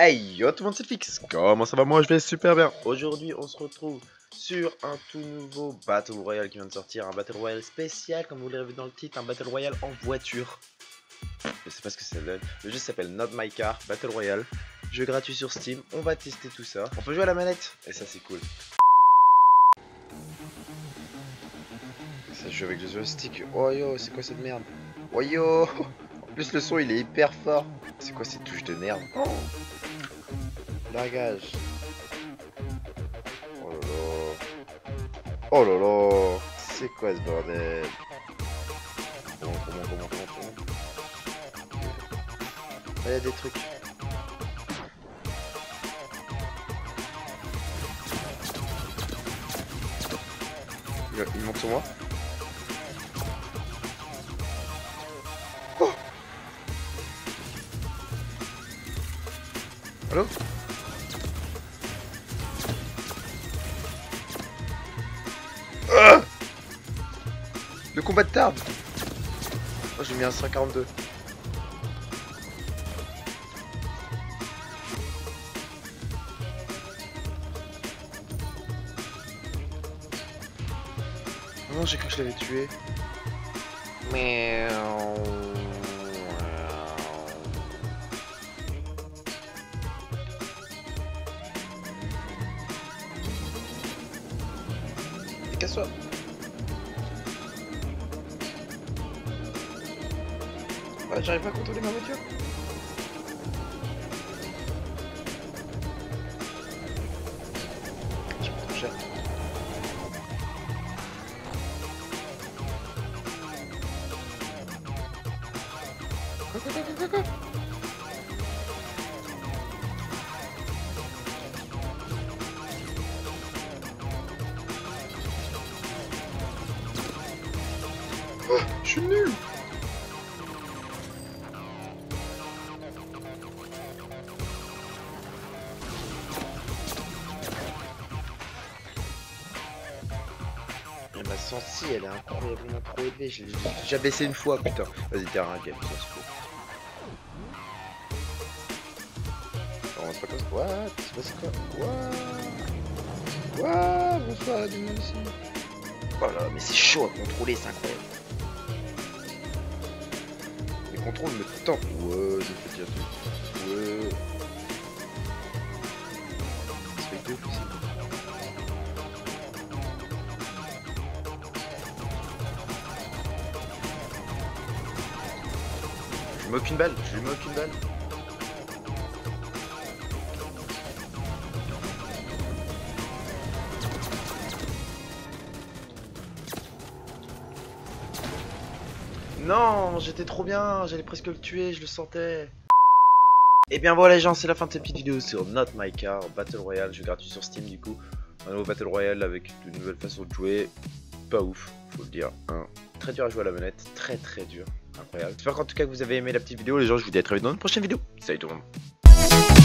Hey yo tout le monde, c'est Fix. Comment ça va? Moi je vais super bien. Aujourd'hui on se retrouve sur un tout nouveau Battle Royale qui vient de sortir. Un Battle Royale spécial, comme vous l'avez vu dans le titre, un Battle Royale en voiture. Je sais pas ce que ça donne. Le jeu s'appelle Not My Car, Battle Royale. Jeu gratuit sur Steam, on va tester tout ça. On peut jouer à la manette, et ça c'est cool. Ça se joue avec le joystick. Oh yo, c'est quoi cette merde? Oh yo. En plus le son il est hyper fort. C'est quoi ces touches de merde? Oh. Largage. Oh lolo. Oh lolo. C'est quoi ce bordel? Bon. Il y a des trucs. Il monte sur moi. Oh. Allô? Le combat de tard. Oh, j'ai mis un 142. Non, j'ai cru que je l'avais tué. Mais casse-toi. Ouais, j'arrive pas à contrôler ma voiture. J'ai pas trop cher. Go. Oh, je suis nul. Et ma sensi, elle est incroyablement trop élevée. J'ai déjà baissé une fois, putain. Vas-y, t'es un ringard, ça se fout. C'est pas comme ça. What? C'est pas ça quoi? What? What? Bonsoir la dune aussi. Voilà, mais c'est chaud à contrôler, c'est incroyable. Les contrôles me tentent. Ouais, je me fais dire tout. Ouais. C'est avec deux aussi. Je lui mets aucune balle. Non, j'étais trop bien, j'allais presque le tuer, je le sentais. Et bien voilà les gens, c'est la fin de cette petite vidéo sur Not My Car, Battle Royale, jeu gratuit sur Steam du coup. Un nouveau Battle Royale avec une nouvelle façon de jouer, pas ouf, faut le dire. Hein. Très dur à jouer à la manette, très dur, incroyable. J'espère qu'en tout cas que vous avez aimé la petite vidéo les gens, je vous dis à très vite dans une prochaine vidéo. Salut tout le monde.